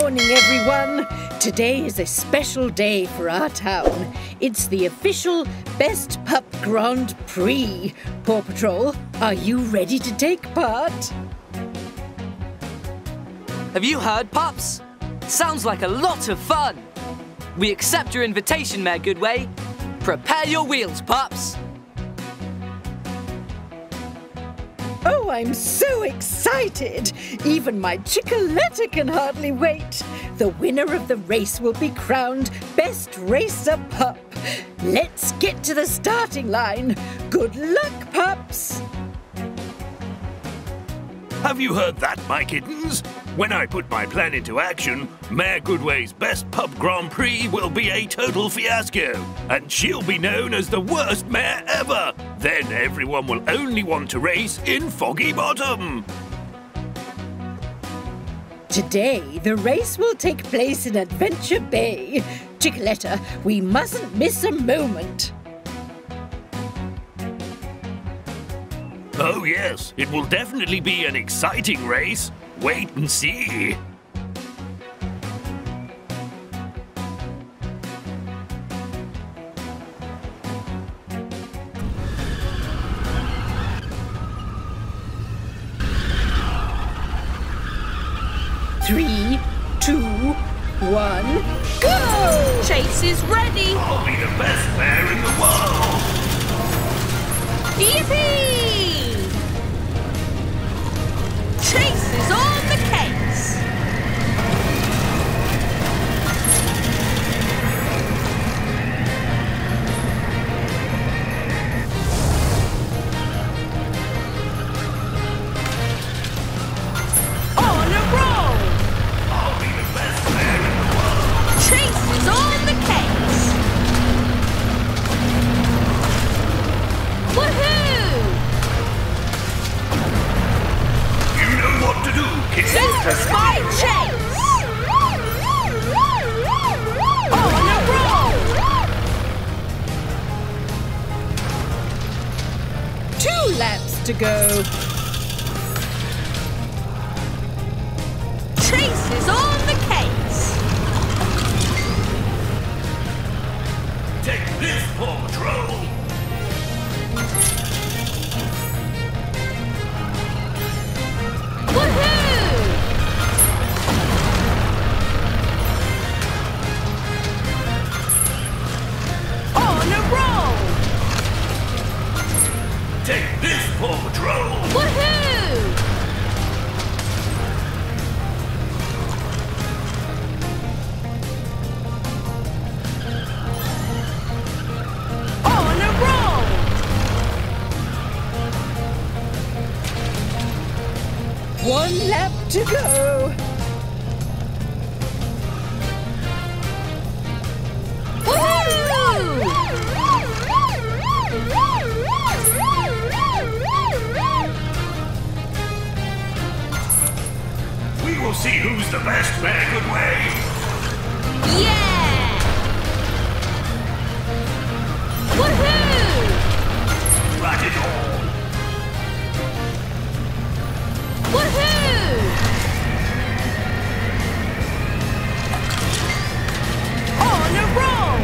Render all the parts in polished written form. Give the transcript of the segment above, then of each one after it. morning, everyone. Today is a special day for our town. It's the official Best Pup Grand Prix. Paw Patrol, are you ready to take part? Have you heard, pups? Sounds like a lot of fun. We accept your invitation, Mayor Goodway. Prepare your wheels, pups. Oh, I'm so excited! Even my Chickaletta can hardly wait. The winner of the race will be crowned Best Racer Pup. Let's get to the starting line. Good luck, pups! Have you heard that, my kittens? When I put my plan into action, Mayor Goodway's Best Pup Grand Prix will be a total fiasco, and she'll be known as the worst mayor ever. Then everyone will only want to race in Foggy Bottom. Today, the race will take place in Adventure Bay. Chickaletta, we mustn't miss a moment. Oh yes, it will definitely be an exciting race. Wait and see. Three, two, one, go! Chase is ready. I'll be the best bear in the world. Yippee! Chase is on the case! On a roll! I'll be the best man in the world! Chase is on the case! Woohoo! What to do, kids? Super Spy Chase! On a roll! Two laps to go. Chase is on the case. Take this, Paw Patrol! Take this, Paw Patrol! Woohoo! On a roll! One lap to go! We'll see who's the best Mayor Goodway. Yeah! Woohoo! Rat it all! Woohoo! On a roll!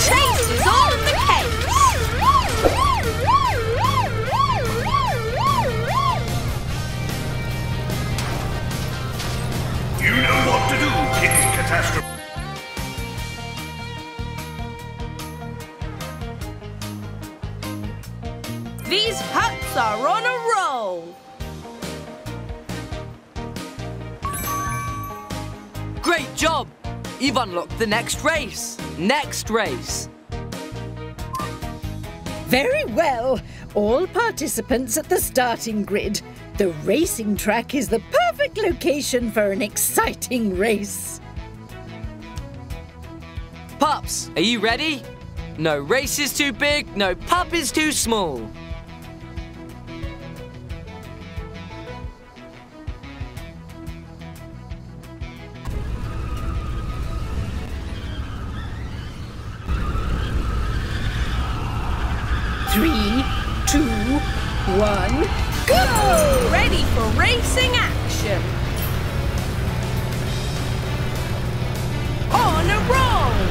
Chase is on the case! To do, King Catastrophe. These pups are on a roll. Great job! You've unlocked the next race. Next race. Very well. All participants at the starting grid. The racing track is the perfect location for an exciting race. Pups, are you ready? No race is too big, no pup is too small. Three, two, 1, go! Ready for racing action! On a roll!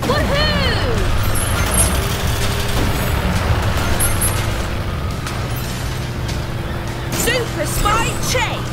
Woohoo! Super Spy Chase!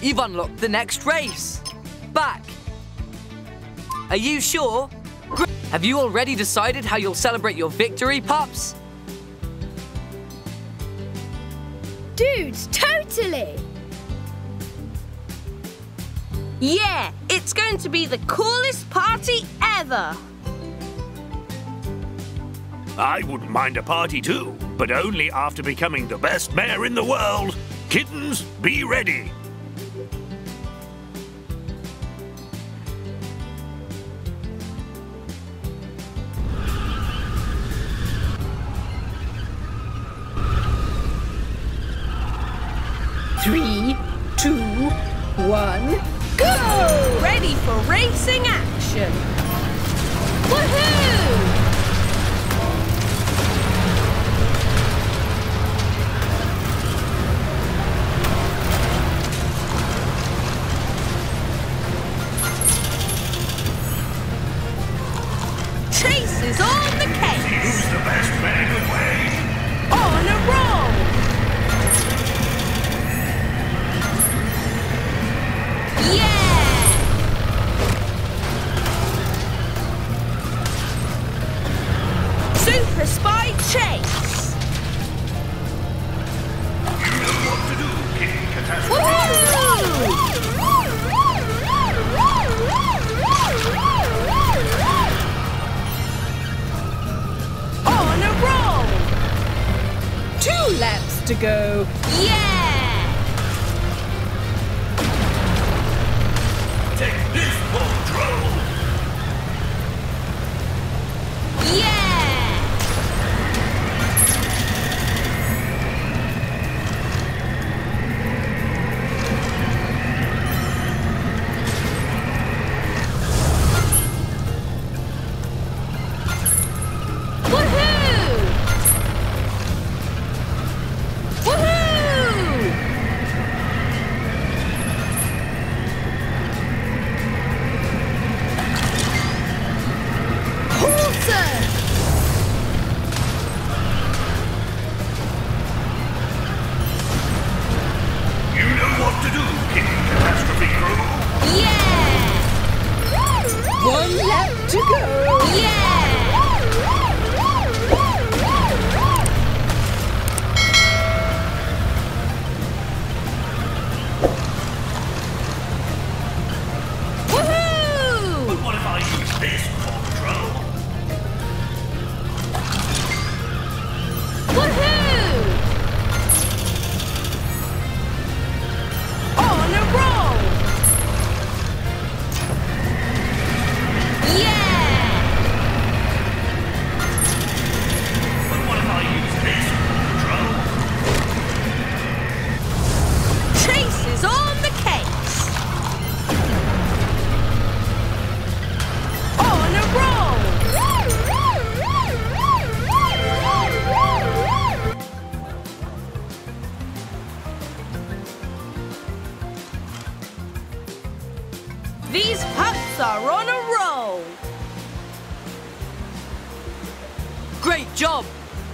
You've unlocked the next race. Back. Are you sure? Have you already decided how you'll celebrate your victory, pups? Dudes, totally. Yeah, it's going to be the coolest party ever. I wouldn't mind a party too, but only after becoming the best mayor in the world. Kittens, be ready. Racing action! Woohoo! Chase! You know what to do, King Catastrophe! On a roll! 2 laps to go. Yeah! Take this, Paw Patrol! Yeah!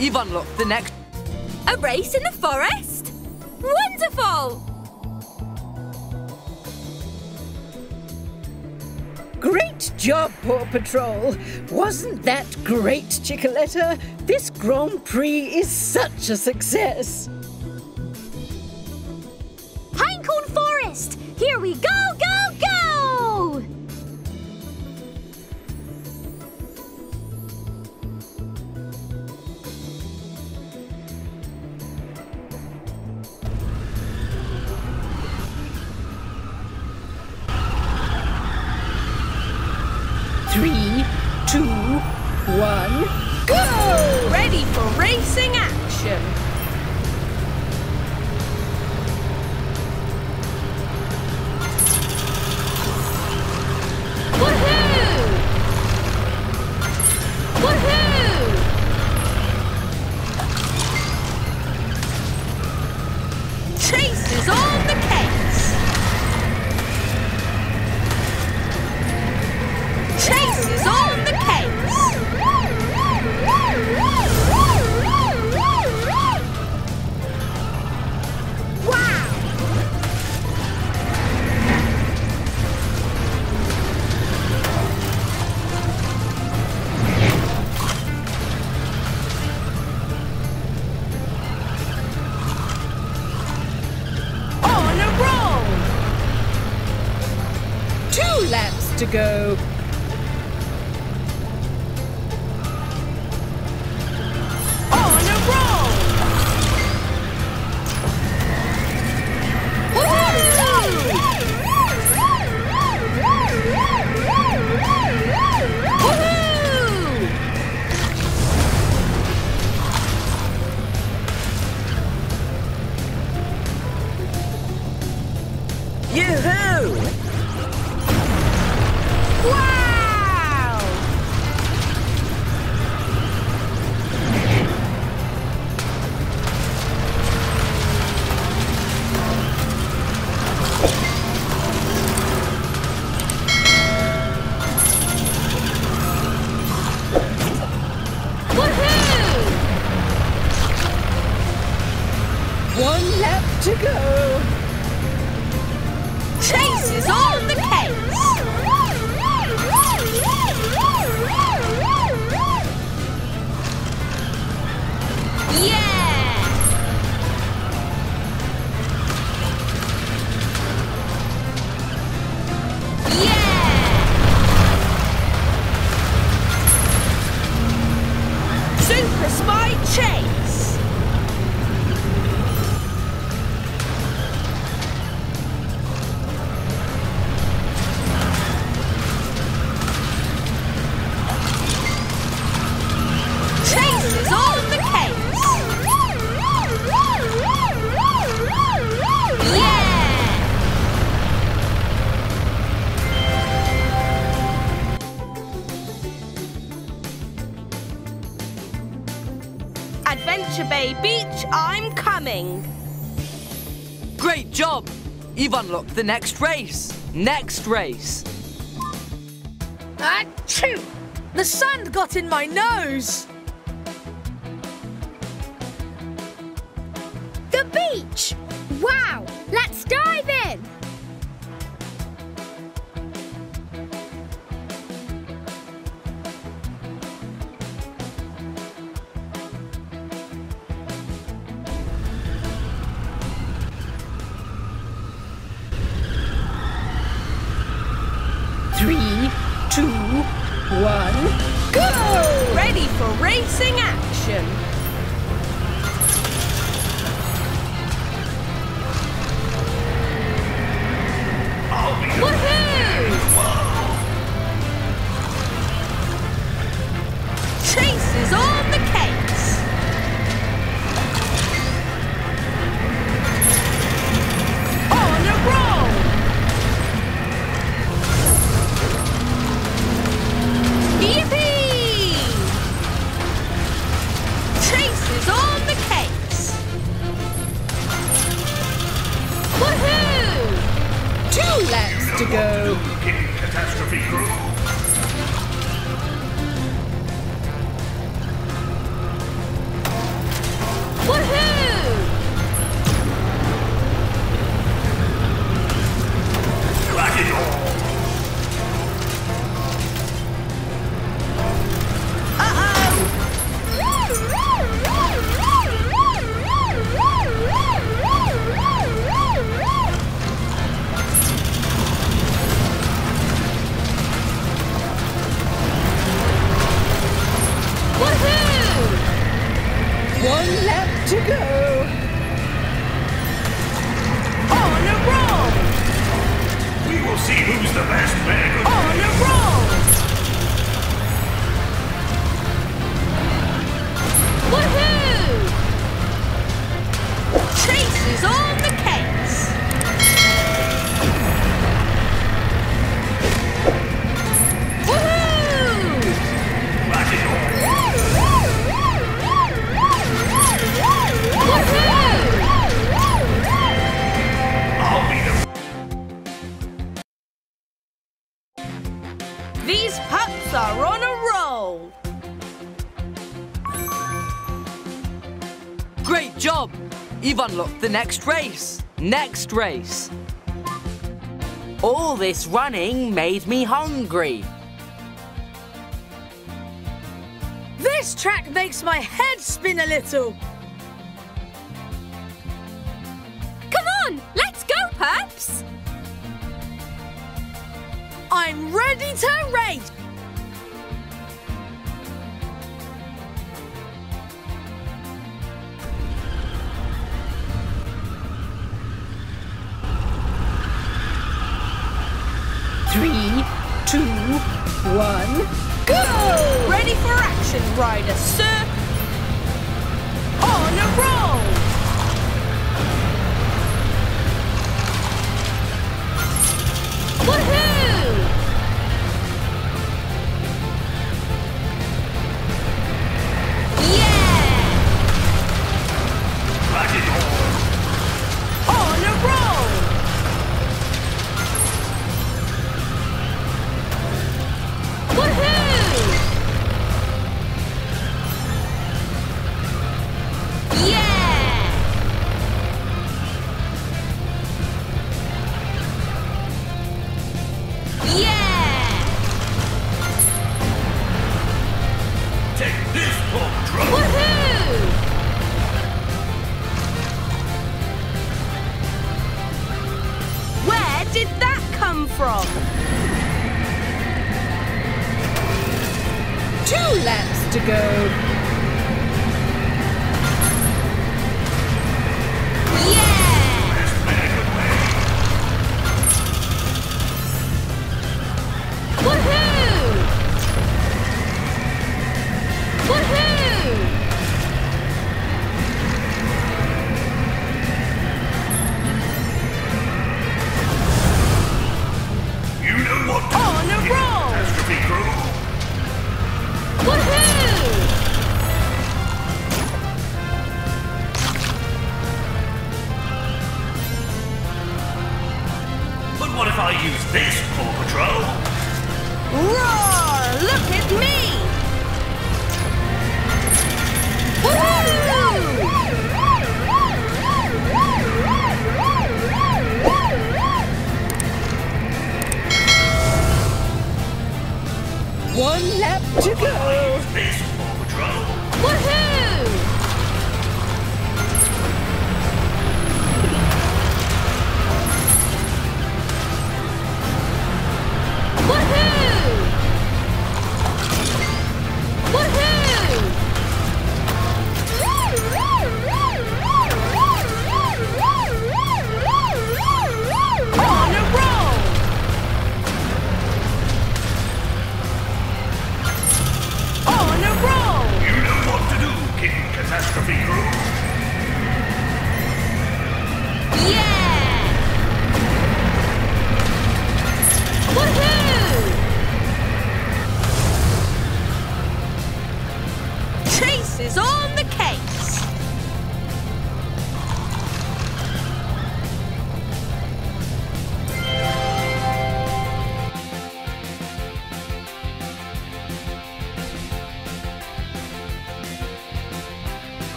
You've unlocked the next... A race in the forest? Wonderful! Great job, Paw Patrol. Wasn't that great, Chickaletta? This Grand Prix is such a success. Pinecone Forest! Here we go, go, go! Go. Adventure Bay Beach, I'm coming. Great job! You've unlocked the next race. Next race. Achoo! The sand got in my nose. The beach! Wow! Let's dive in. Racing action. Woohoo! Chase is on the case. On a roll. Yippee! To go. Catastrophe crew. Woohoo! Black it all. One lap to go. On a roll. We will see who's the best man. On a roll. Woohoo! Chase is on the case. Woohoo! Rock it on. These pups are on a roll. Great job. You've unlocked the next race. Next race. All this running made me hungry. This track makes my head spin a little. Let's go, pups! I'm ready to race! Three, two, one, go! Ready for action, Ryder, sir! On a roll! Woohoo! Yeah! Rock it on! On a roll! Woohoo! to go. Yeah! Woohoo! Woohoo!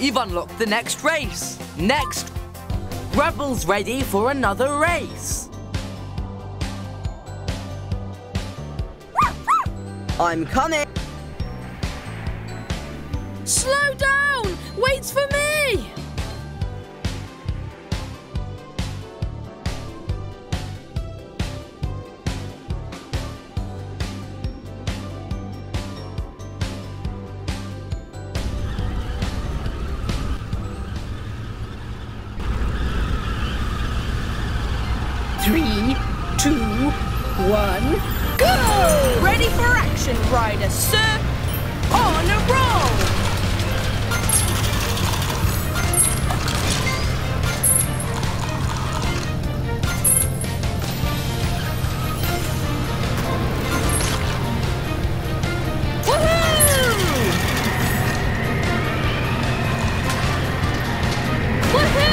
You've unlocked the next race. Next, Rebel's ready for another race. I'm coming. Slow down! Wait for me! Ryder, sir, on a roll! Woohoo!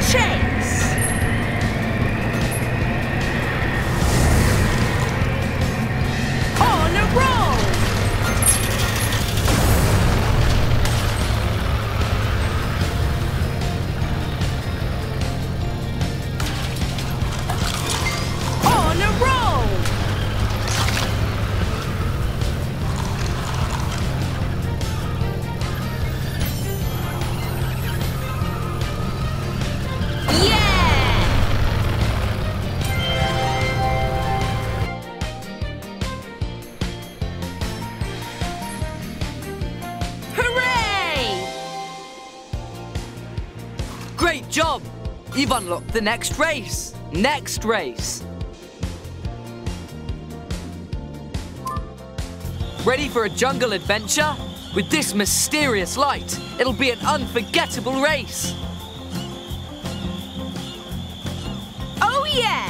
Chase! On a roll! Good job! You've unlocked the next race. Next race. Ready for a jungle adventure? With this mysterious light, it'll be an unforgettable race. Oh yeah!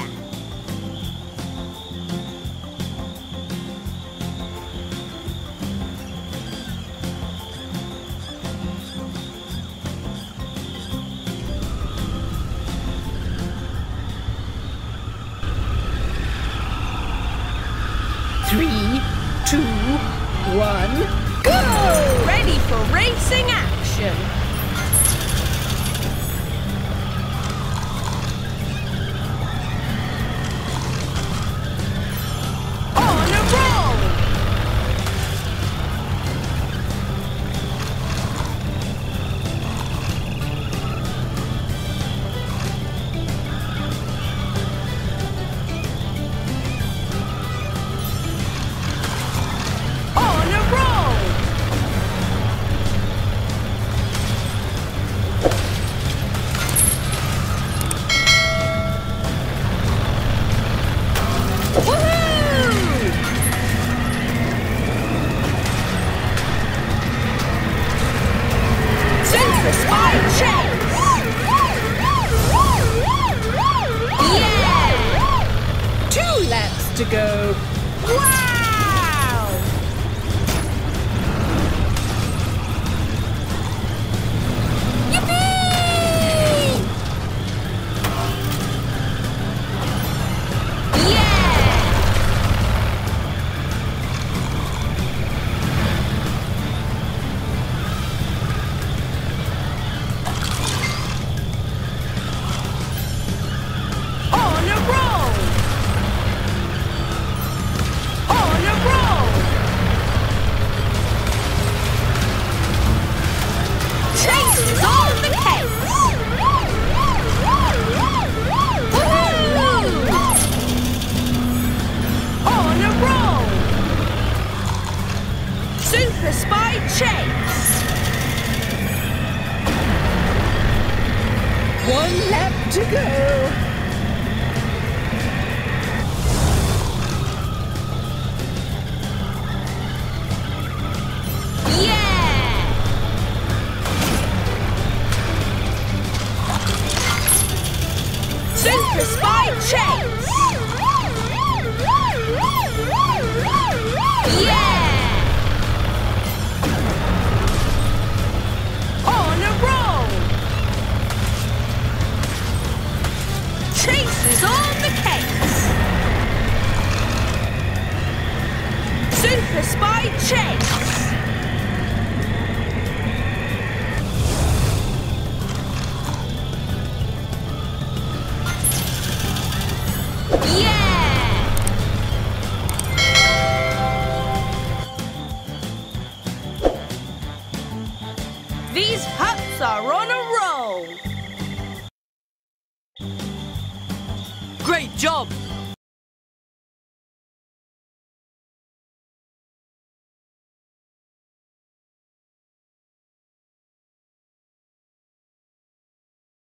Job!